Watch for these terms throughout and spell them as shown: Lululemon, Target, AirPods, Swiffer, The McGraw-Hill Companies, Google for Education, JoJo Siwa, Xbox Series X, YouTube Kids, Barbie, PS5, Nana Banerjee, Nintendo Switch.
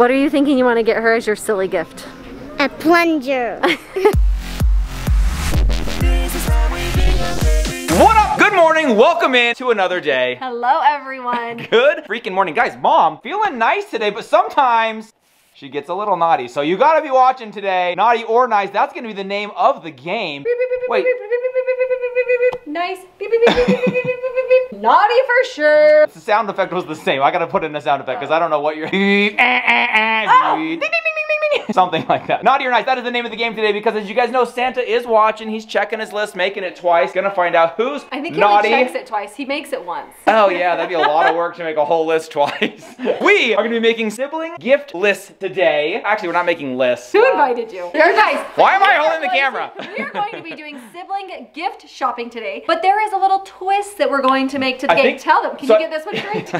What are you thinking you want to get her as your silly gift? A plunger. What up? Good morning. Welcome in to another day. Hello, everyone. Good freaking morning. Guys, Mom, feeling nice today, but sometimes she gets a little naughty. So you gotta be watching today. Naughty or nice, that's gonna be the name of the game. Wait. Nice. Naughty for sure. The sound effect was the same. I gotta put in a sound effect because I don't know what you're. Something like that. Naughty or nice, that is the name of the game today because as you guys know, Santa is watching. He's checking his list, making it twice. Gonna find out who's naughty. I think he only checks it twice. He makes it once. Oh yeah, that'd be a lot of work to make a whole list twice. We are gonna be making sibling gift lists today. Actually, we're not making lists. Who invited you? You're nice. Why am I holding the camera? We are going to be doing sibling gift shopping today, but there is a little twist that we're going to make to the game. Tell them, can you get this one straight?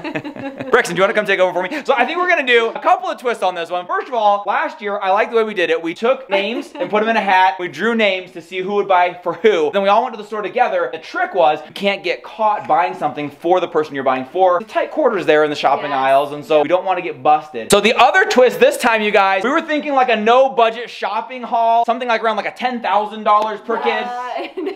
Brixton, do you wanna come take over for me? So I think we're gonna do a couple of twists on this one. First of all, last year, I like the way we did it. We took names and put them in a hat. We drew names to see who would buy for who. Then we all went to the store together. The trick was you can't get caught buying something for the person you're buying for. The tight quarters there in the shopping aisles, and so we don't want to get busted. So the other twist this time, you guys, we were thinking like a no-budget shopping haul, something like around like a $10,000 per kid.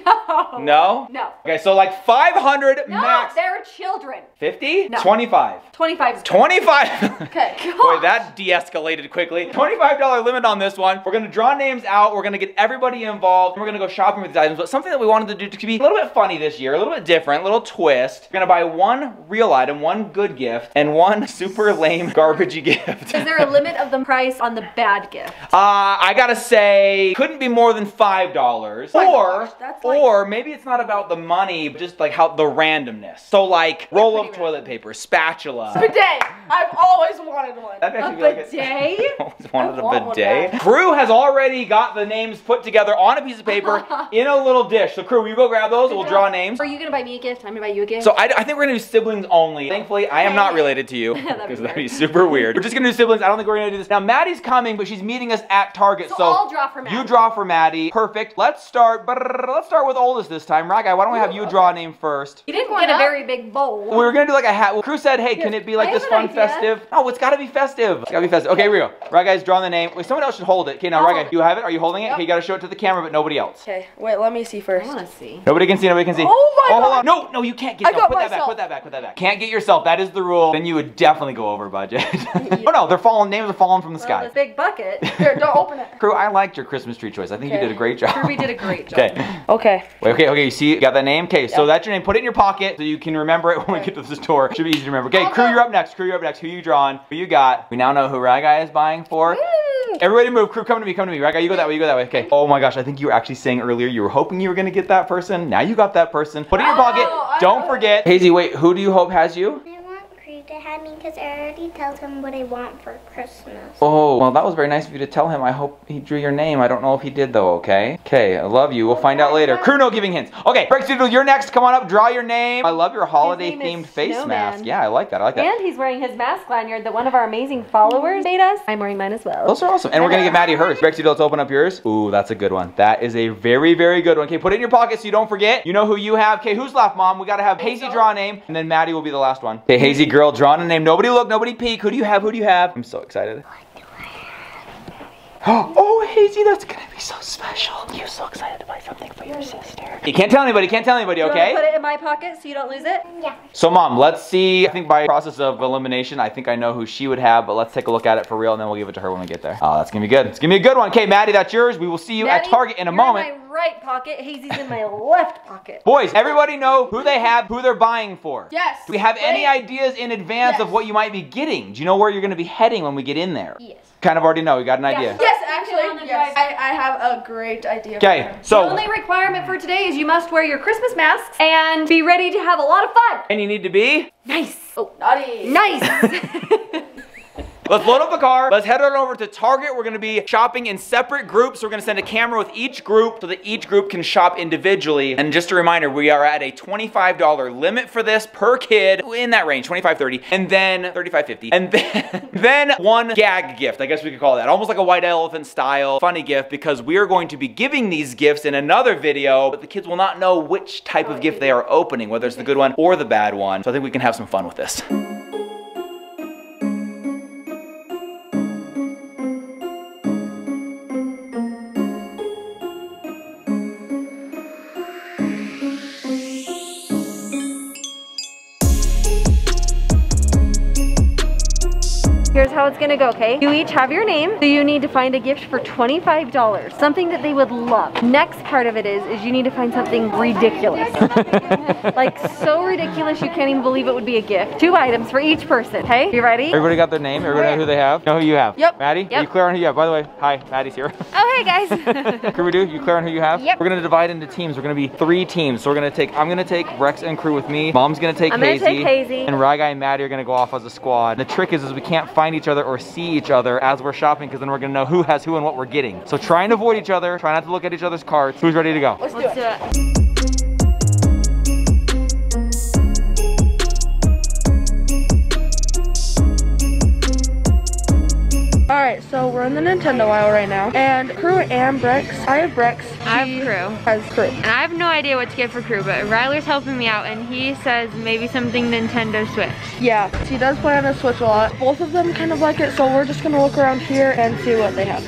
No. No? No. Okay, so like 500 max. No, they're children. 50? No. 25. 25 is good. 25. Okay. Boy, that de-escalated quickly. $25 limit on this one. We're gonna draw names out. We're gonna get everybody involved. And we're gonna go shopping with these items. But something that we wanted to do to be a little bit funny this year, a little bit different, a little twist. We're gonna buy one real item, one good gift, and one super lame garbagey gift. Is there a limit of the price on the bad gift? I gotta say, couldn't be more than $5. Or maybe it's not about the money, but just like how the randomness. So like roll of toilet paper, spatula, bidet. I've always wanted one. A bidet. Always wanted a bidet. Crew has already got the names put together on a piece of paper in a little dish. So Crew, will you go grab those? We'll draw names. Are you gonna buy me a gift? I'm gonna buy you a gift. So I think we're gonna do siblings only. Thankfully, I am not related to you because that'd be super weird. We're just gonna do siblings. I don't think we're gonna do this now. Maddie's coming, but she's meeting us at Target. So I'll draw for Maddie. You draw for Maddie. Perfect. Let's start. Let's start with oldest this time, right, guy? Why don't we have you draw a name first? You didn't want a very big bowl. We were gonna do like a hat. Well, Crew said, "Hey, can it be like this fun festive?" No, it's gotta be festive. It's gotta be festive. Okay, here we go. Right, guys, drawing the name. Wait, someone else should hold it. Okay, now, right, guy, you have it. Are you holding it? Okay, you gotta show it to the camera, but nobody else. Okay, wait, let me see first. I wanna see. Nobody can see. Nobody can see. Oh my God! No, no, you can't get. No, put that back. Put that back. Put that back. Can't get yourself. That is the rule. Then you would definitely go over budget. Oh no, they're falling. Names are falling from the sky. This big bucket. Here, don't open it. Crew, I liked your Christmas tree choice. I think you did a great job. Crew, we did a great job. Okay. Okay. Wait, okay. You see, you got that name. Okay, so that's your name. Put it in your pocket so you can remember it when we get to the store. Should be easy to remember. Okay, Crew, you're up next. Crew, you're up next. Who you drawing? Who you got? We now know who Rag Guy is buying for. Woo. Everybody move. Crew, come to me. Come to me. Rag Guy, you go that way. You go that way. Okay. Oh my gosh, I think you were actually saying earlier you were hoping you were gonna get that person. Now you got that person. Put it in your pocket. Don't forget. Hazy, wait. Who do you hope has you? To have me because I already told him what I want for Christmas. Oh, well, that was very nice of you to tell him. I hope he drew your name. I don't know if he did though, okay? Okay, I love you. We'll find out later. Crew, no giving hints. Okay, Brixton, you're next. Come on up, draw your name. I love your holiday-themed face mask. Yeah, I like that. I like that. And he's wearing his mask lanyard that one of our amazing followers made us. I'm wearing mine as well. Those are awesome. And we're going to get Maddie hers. Brixton, let's open up yours. Ooh, that's a good one. That is a very, very good one. Okay, put it in your pocket so you don't forget. You know who you have. Okay, who's left, Mom? We got to have Hazy draw a name, and then Maddie will be the last one. Okay, Hazy girl. Drawn a name. Nobody look, nobody peek. Who do you have? Who do you have? I'm so excited. Oh, Hazy, that's gonna be so special. You're so excited to buy something for your sister. You can't tell anybody, okay? You wanna put it in my pocket so you don't lose it? Yeah. So Mom, let's see, I think by process of elimination, I think I know who she would have, but let's take a look at it for real and then we'll give it to her when we get there. Oh, that's gonna be good. It's gonna be a good one. Okay, Maddie, that's yours. We will see you at Target in a moment. In my right pocket, Hazy's in my left pocket. Boys, everybody know who they have, who they're buying for. Yes. Do we have any ideas in advance of what you might be getting? Do you know where you're gonna be heading when we get in there? Yes. Kind of already know, you got an idea. Yes, actually, I have a great idea. Okay, so. The only requirement for today is you must wear your Christmas masks and be ready to have a lot of fun. And you need to be? Nice. Oh, naughty. Nice. Let's load up the car. Let's head on over to Target. We're gonna be shopping in separate groups. We're gonna send a camera with each group so that each group can shop individually. And just a reminder, we are at a $25 limit for this per kid, in that range, 25, 30, and then 35, 50, and then one gag gift, I guess we could call that. Almost like a white elephant style funny gift because we are going to be giving these gifts in another video, but the kids will not know which type of gift they are opening, whether it's the good one or the bad one. So I think we can have some fun with this. how it's gonna go, okay? You each have your name, so you need to find a gift for $25. Something that they would love. Next part of it is you need to find something ridiculous. Like so ridiculous you can't even believe it would be a gift. 2 items for each person, okay? You ready? Everybody got their name? Everybody know who they have? Know who you have? Yep. Maddie? Yep. Are you clear on who you have? By the way, hi, Maddie's here. Oh, hey guys. Crew, you clear on who you have? Yep. We're gonna divide into teams. We're gonna be 3 teams. So we're gonna take, I'm gonna take Rex and Crew with me. Mom's gonna take Hazy. And Rye Guy and Maddie are gonna go off as a squad. And the trick is we can't find each other or see each other as we're shopping, because then we're gonna know who has who and what we're getting. So try and avoid each other. Try not to look at each other's carts. Who's ready to go? Let's do it. Alright, so we're in the Nintendo aisle right now, and Crew and Brex. I have Brex. I have Crew. Has Crew. And I have no idea what to get for Crew, but Ryler's helping me out, and he says maybe something Nintendo Switch. Yeah, he does play on the Switch a lot. Both of them kind of like it, so we're just gonna look around here and see what they have.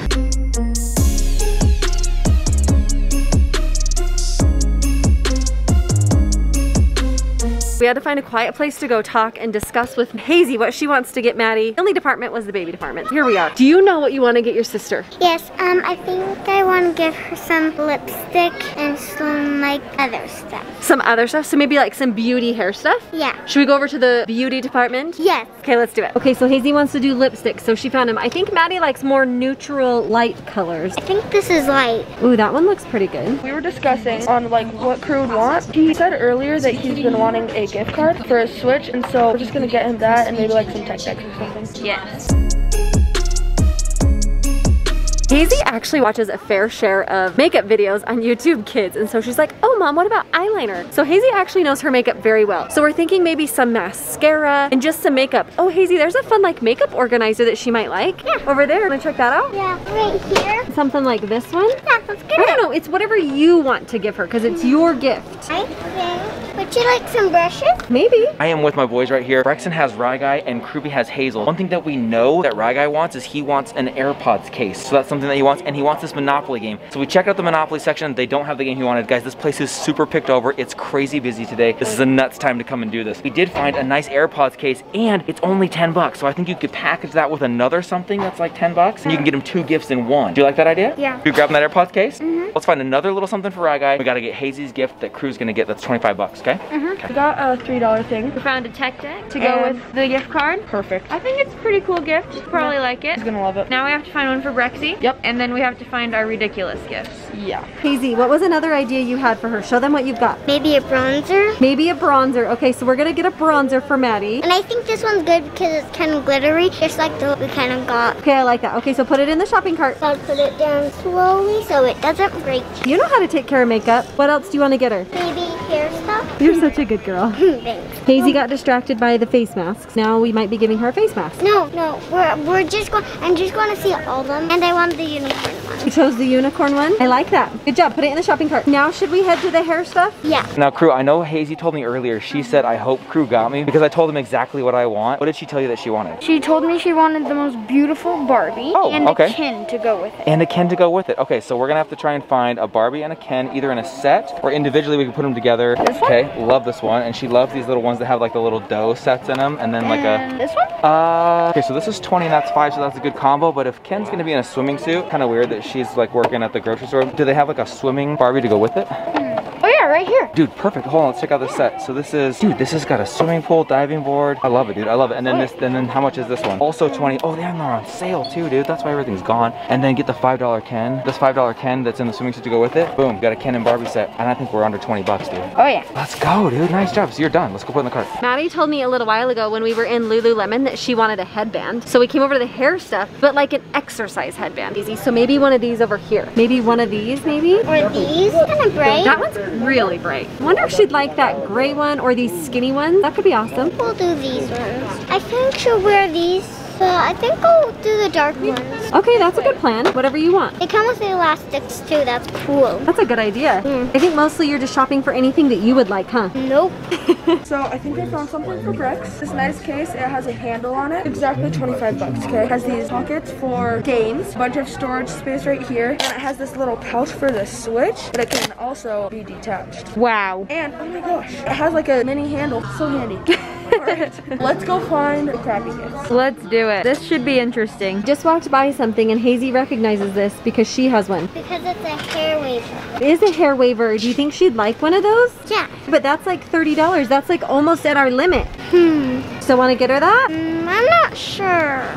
We had to find a quiet place to go talk and discuss with Hazy what she wants to get Maddie. The only department was the baby department. Here we are. Do you know what you want to get your sister? Yes, I think I want to give her some lipstick and some like other stuff. Some other stuff? So maybe like some beauty hair stuff? Yeah. Should we go over to the beauty department? Yes. Okay, let's do it. Okay, so Hazy wants to do lipstick, so she found him. I think Maddie likes more neutral light colors. I think this is light. Ooh, that one looks pretty good. We were discussing on like what Crew would want. He said earlier that he's been wanting a gift card for a Switch, and so we're just gonna get him that and maybe like some tech decks or something. Yes. Hazy actually watches a fair share of makeup videos on YouTube Kids, and so she's like, oh mom, what about eyeliner? So Hazy actually knows her makeup very well. So we're thinking maybe some mascara and just some makeup. Oh Hazy, there's a fun like makeup organizer that she might like. Yeah. Over there, wanna check that out? Yeah, right here. Something like this one? Yeah, let's get it. I don't know, it's whatever you want to give her, because it's your gift. I think. Would you like some brushes? Maybe. I am with my boys right here. Brexton has Rye Guy and Kruby has Hazel. One thing that we know that Rye Guy wants is he wants an AirPods case. So that's something that he wants, and he wants this Monopoly game. So we checked out the Monopoly section. They don't have the game he wanted. Guys, this place is super picked over. It's crazy busy today. This is a nuts time to come and do this. We did find a nice AirPods case, and it's only 10 bucks. So I think you could package that with another something that's like 10 bucks, and you can get him 2 gifts in one. Do you like that idea? Yeah. You grabbing that AirPods case? Mm-hmm. Let's find another little something for Rye Guy. We gotta get Hazy's gift that Crew's gonna get that's 25 bucks. Okay. Mm-hmm. We got a $3 thing. We found a tech deck to go with the gift card. Perfect. I think it's a pretty cool gift. She'll probably like it. She's gonna love it. Now we have to find one for Brexie. Yep. And then we have to find our ridiculous gifts. Yeah. Hazy, what was another idea you had for her? Show them what you've got. Maybe a bronzer. Maybe a bronzer. Okay, so we're gonna get a bronzer for Maddie. And I think this one's good because it's kind of glittery, just like the one we kind of got. Okay, I like that. Okay, so put it in the shopping cart. So I'll put it down slowly so it doesn't break. You know how to take care of makeup. What else do you want to get her? Maybe hair stuff. You're such a good girl. Thanks. Hazy got distracted by the face masks. Now we might be giving her a face mask. No, we're just going, I'm just going to see all of them. And I want the unicorn one. You chose the unicorn one? I like that. Good job, put it in the shopping cart. Now should we head to the hair stuff? Yeah. Now Crew, I know Hazy told me earlier, she said, I hope Crew got me, because I told him exactly what I want. What did she tell you that she wanted? She told me she wanted the most beautiful Barbie and a Ken to go with it. And a Ken to go with it. Okay, so we're gonna have to try and find a Barbie and a Ken, either in a set or individually we can put them together. This one? Okay, love this one, and she loves these little ones that have like the little dough sets in them, and then like a... This one? Okay, so this is 20 and that's 5, so that's a good combo, but if Ken's gonna be in a swimming suit, kind of weird that she's like working at the grocery store. Do they have like a swimming Barbie to go with it? Oh yeah, right here. Dude, perfect. Hold on, let's check out the set. So this is, dude, this has got a swimming pool, diving board. I love it, dude, I love it. And then this, and then how much is this one? Also 20. Oh, they're on sale too, dude. That's why everything's gone. And then get the $5 Ken. This $5 Ken that's in the swimming suit to go with it. Boom, got a Ken and Barbie set. And I think we're under 20 bucks, dude. Oh yeah. Let's go, dude, nice job. So you're done, let's go put it in the cart. Maddie told me a little while ago when we were in Lululemon that she wanted a headband. So we came over to the hair stuff, but like an exercise headband, easy. So maybe one of these over here. Maybe one of these, maybe? Or these, kind of bright. That one's really bright. I wonder if she'd like that gray one or these skinny ones. That could be awesome. We'll do these ones. I think she'll wear these. So I think I'll do the dark ones. Okay, that's a good plan. Whatever you want. They come with the elastics too. That's cool. That's a good idea. I think mostly you're just shopping for anything that you would like, huh? Nope. So I think I found something for Brex. This nice case. It has a handle on it. Exactly 25 bucks, okay? It has these pockets for games. A bunch of storage space right here. And it has this little pouch for the Switch. But it can also be detached. Wow. And oh my gosh. It has like a mini handle. So handy. Right. Let's go find the crappy gifts. Let's do it. This should be interesting. Just walked by something and Hazy recognizes this because she has one. Because it's a hair waver. It is a hair waver. Do you think she'd like one of those? Yeah. But that's like $30. That's like almost at our limit. So want to get her that? I'm not sure.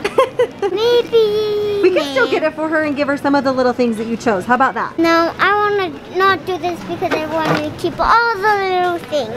Maybe. We can still get it for her and give her some of the little things that you chose. How about that? No, I want to not do this because I want to keep all the little things.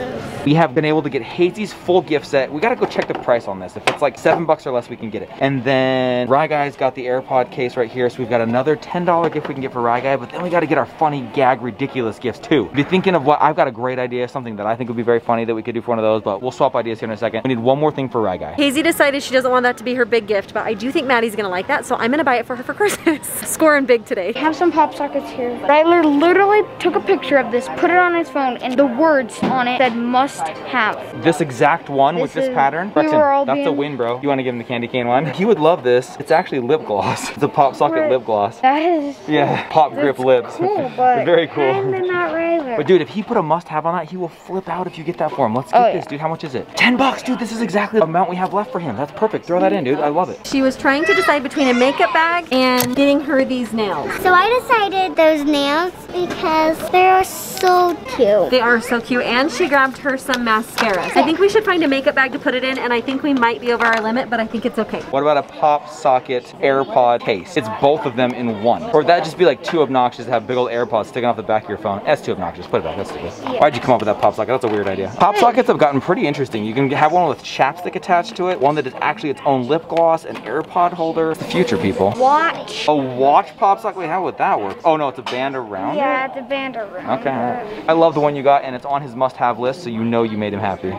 We have been able to get Hazy's full gift set. We got to go check the price on this. If it's like $7 or less, we can get it. And then Rye Guy's got the AirPod case right here. So we've got another $10 gift we can get for Rye Guy. But then we got to get our funny gag ridiculous gifts too. If you're thinking of what, I've got a great idea, something that I think would be very funny that we could do for one of those. But we'll swap ideas here in a second. We need one more thing for Rye Guy. Hazy decided she doesn't want that to be her big gift, but I do think Maddie's gonna like that, so I'm gonna buy it for her for Christmas. Scoring big today. I have some pop sockets here. Ryler literally took a picture of this, put it on his phone, and the words on it said must have. This exact one with this pattern? Rexton, that's a win, bro. You wanna give him the candy cane one? He would love this. It's actually lip gloss. It's a pop socket lip gloss. That is... Yeah, pop grip lips. Cool, but very cool. Kinda not Ryler. But dude, if he put a must have on that, he will flip out if you get that for him. Let's get this, dude. How much is it? $10, dude. This is exactly the amount we have left for him. That's perfect. Throw that in, dude. I love it. She was trying to decide between a makeup bag and getting her these nails. So I decided those nails because they're so cute. They are so cute. And she grabbed her some mascaras. I think we should find a makeup bag to put it in, and I think we might be over our limit, but I think it's okay. What about a pop socket AirPod case? It's both of them in one. Or would that just be like too obnoxious to have big old AirPods sticking off the back of your phone? That's too obnoxious. Put it back. That's stupid. Why'd you come up with that pop socket? That's a weird idea. Pop sockets have gotten pretty interesting. You can have one with chapstick attached to it, one that is actually its own lip gloss, an AirPod holder. Future people. Watch. A watch pop socket? Wait, how would that work? Oh no, it's a band around it? It's a band around it. I love the one you got, and it's on his must-have list, so you know you made him happy.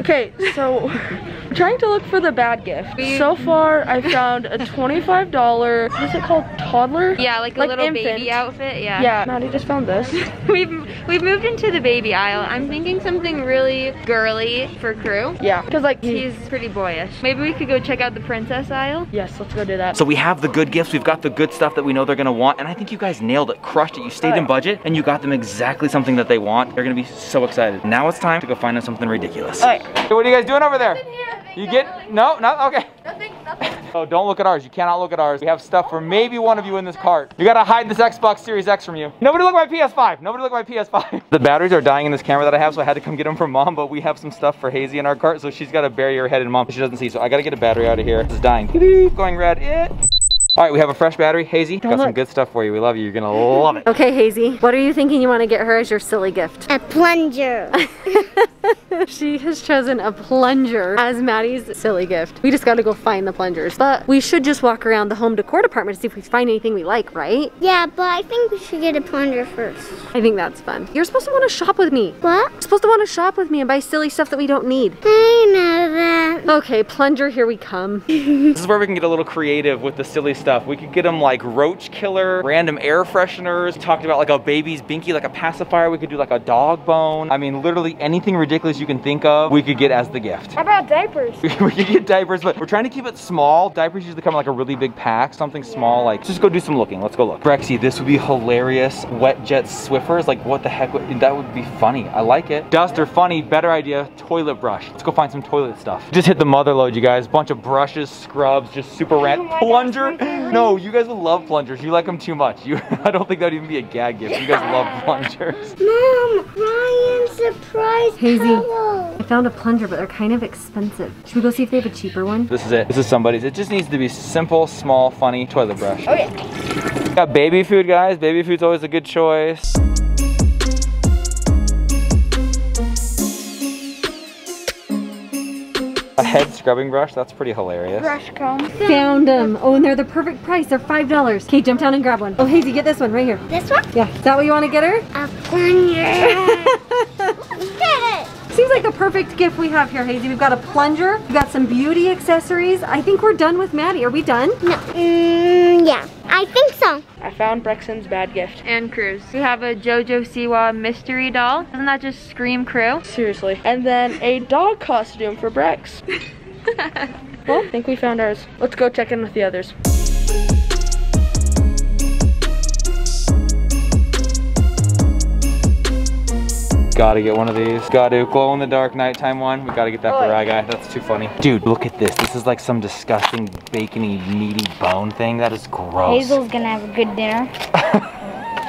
Okay, so I'm trying to look for the bad gift. So far, I found a $25, what's it called, toddler? Yeah, like a little baby outfit, yeah. Maddie just found this. We've moved into the baby aisle. I'm thinking something really girly for Crew. Yeah, because like he's pretty boyish. Maybe we could go check out the princess aisle. Yes, let's go do that. So we have the good gifts. We've got the good stuff that we know they're gonna want, and I think you guys nailed it, crushed it. You stayed in budget, and you got them exactly something that they want. They're gonna be so excited. Now it's time to go find them something ridiculous. All right. Hey, what are you guys doing over there? You get okay. Nothing. Oh, don't look at ours. You cannot look at ours. We have stuff for maybe one of you in this cart. You gotta hide this Xbox Series X from you. Nobody look at my PS5. Nobody look at my PS5. The batteries are dying in this camera that I have, so I had to come get them from Mom, but we have some stuff for Hazy in our cart, so she's gotta bury her head in Mom. She doesn't see, so I gotta get a battery out of here. It's dying. Going red. All right, we have a fresh battery. Hazy, got some good stuff for you. We love you. You're gonna love it. Okay, Hazy, what are you thinking you wanna get her as your silly gift? A plunger. She has chosen a plunger as Maddie's silly gift. We just gotta go find the plungers. But we should just walk around the home decor department to see if we find anything we like, right? Yeah, but I think we should get a plunger first. I think that's fun. You're supposed to wanna shop with me. What? You're supposed to wanna shop with me and buy silly stuff that we don't need. I know that. Okay, plunger, here we come. This is where we can get a little creative with the silly stuff. We could get them like roach killer, random air fresheners. We talked about like a baby's binky, like a pacifier. We could do like a dog bone. I mean, literally anything ridiculous you can think of, we could get as the gift. How about diapers? We could get diapers, but we're trying to keep it small. Diapers usually come in like a really big pack, something small. Like, just go do some looking. Let's go look. Brexie, this would be hilarious. Wet jet Swiffers, like what the heck? That would be funny. I like it. Duster, funny. Better idea. Toilet brush. Let's go find some toilet stuff. Just hit the mother load, you guys. Bunch of brushes, scrubs, just super random. Plunger. No, you guys will love plungers. You like them too much. I don't think that would even be a gag gift. You guys love plungers. Mom, Ryan surprise towel. I found a plunger, but they're kind of expensive. Should we go see if they have a cheaper one? This is it. This is somebody's. It just needs to be simple, small, funny toilet brush. Oh yeah. Got baby food, guys. Baby food's always a good choice. A head scrubbing brush, that's pretty hilarious. Brush comb. Found them. Oh, and they're the perfect price. They're $5. Okay, jump down and grab one. Oh, Hazy, get this one right here. This one? Yeah. Is that what you want to get her? A plunger. Get it. Seems like a perfect gift we have here, Hazy. We've got a plunger. We've got some beauty accessories. I think we're done with Maddie. Are we done? No. Yeah. I think so. I found Brexton's bad gift. And Crew's. We have a JoJo Siwa mystery doll. Doesn't that just scream Crew? Seriously. And then a dog costume for Brex. Well, I think we found ours. Let's go check in with the others. Gotta get one of these. Gotta glow in the dark nighttime one. We gotta get that for Rye Guy. That's too funny. Dude, look at this. This is like some disgusting bacony, meaty bone thing. That is gross. Hazel's gonna have a good dinner.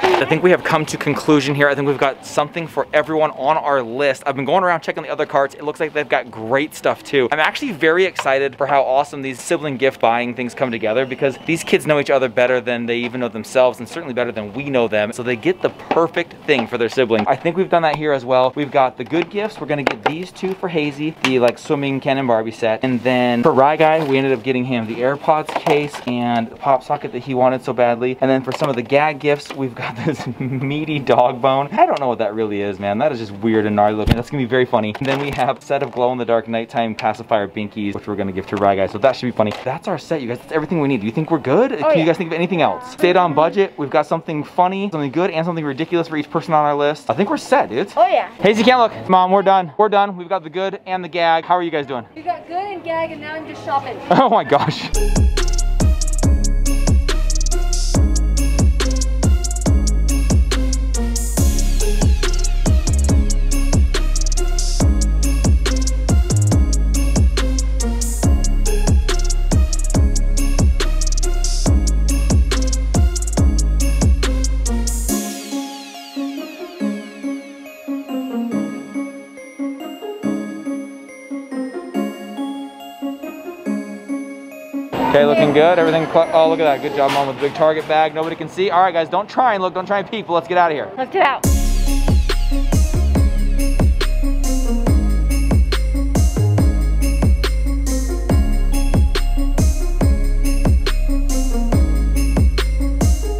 I think we have come to conclusion here. I think we've got something for everyone on our list. I've been going around checking the other carts. It looks like they've got great stuff too. I'm actually very excited for how awesome these sibling gift buying things come together, because these kids know each other better than they even know themselves, and certainly better than we know them. So they get the perfect thing for their sibling. I think we've done that here as well. We've got the good gifts. We're gonna get these two for Hazy, the like swimming Ken and Barbie set. And then for Rye Guy, we ended up getting him the AirPods case and the pop socket that he wanted so badly. And then for some of the gag gifts, we've got this meaty dog bone. I don't know what that really is, man. That is just weird and gnarly looking. That's gonna be very funny. And then we have a set of glow-in-the-dark nighttime pacifier binkies, which we're gonna give to Rye Guy, so that should be funny. That's our set, you guys. That's everything we need. Do you think we're good? Can you guys think of anything else? Stayed on budget. We've got something funny, something good, and something ridiculous for each person on our list. I think we're set, dudes. Oh yeah. Hazy can't look. Mom, we're done. We're done. We've got the good and the gag. How are you guys doing? We got good and gag, and now I'm just shopping. Oh my gosh. Okay, looking good, everything, oh look at that, good job mom with the big Target bag, nobody can see. All right guys, don't try and look, don't try and peep, let's get out of here. Let's get out.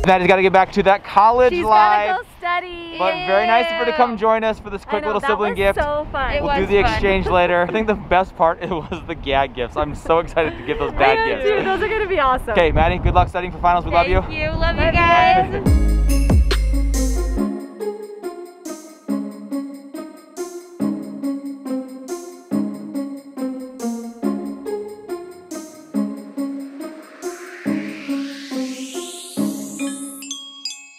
Maddie's gotta get back to that college life. But very nice of her to come join us for this quick little sibling gift. So fun. We'll do the exchange later. I think the best part was the gag gifts. I'm so excited to get those bad gifts. Dude, those are gonna be awesome. Okay, Maddie, good luck studying for finals. We love you. Thank you. Love you guys.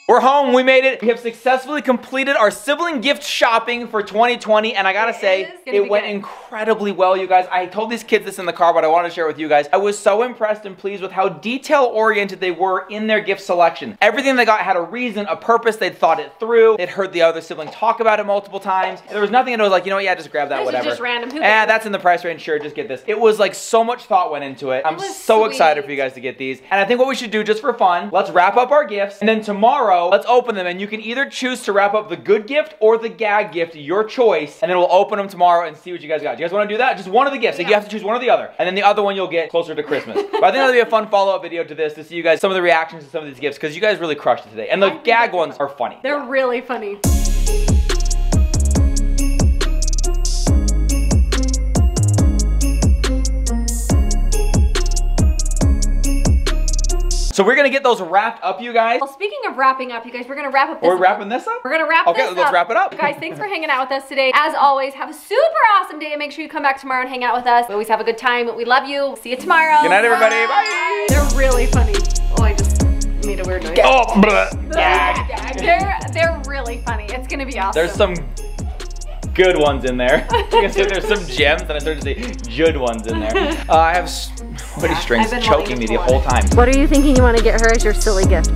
We're home, we made it. We have successfully completed our sibling gift shopping for 2020, and I gotta say, it went incredibly well, you guys. I told these kids this in the car, but I wanted to share it with you guys. I was so impressed and pleased with how detail-oriented they were in their gift selection. Everything they got had a reason, a purpose, they'd thought it through, they'd heard the other sibling talk about it multiple times. There was nothing that was like, you know what, yeah, just grab that, this whatever. Just random. Ah, that's in the price range, sure, just get this. It was like so much thought went into it. I'm so excited for you guys to get these. And I think what we should do, just for fun, let's wrap up our gifts, and then tomorrow, let's open them, and you can either choose to wrap up the good gift or the gag gift, your choice, and then we'll open them tomorrow and see what you guys got. Do you guys want to do that? Just one of the gifts. Yeah. You have to choose one or the other, and then the other one you'll get closer to Christmas. But I think that'll be a fun follow-up video to this, to see you guys, some of the reactions to some of these gifts, because you guys really crushed it today. And the gag ones are funny. They're really funny. So we're gonna get those wrapped up, you guys. Well, speaking of wrapping up, you guys, we're gonna wrap up this We're wrapping this up? We're gonna wrap this up. Okay, let's wrap it up. Guys, thanks for hanging out with us today. As always, have a super awesome day, and make sure you come back tomorrow and hang out with us. We always have a good time. We love you. See you tomorrow. Good night, everybody. Bye. They're really funny. Oh, I just made a weird noise. Oh, bleh. Yeah. They're really funny. It's gonna be awesome. There's some good ones in there. You can see there's some gems, and I started to say good ones in there. I have somebody's strings choking me the whole time. What are you thinking you want to get her as your silly gift?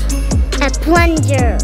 A plunger.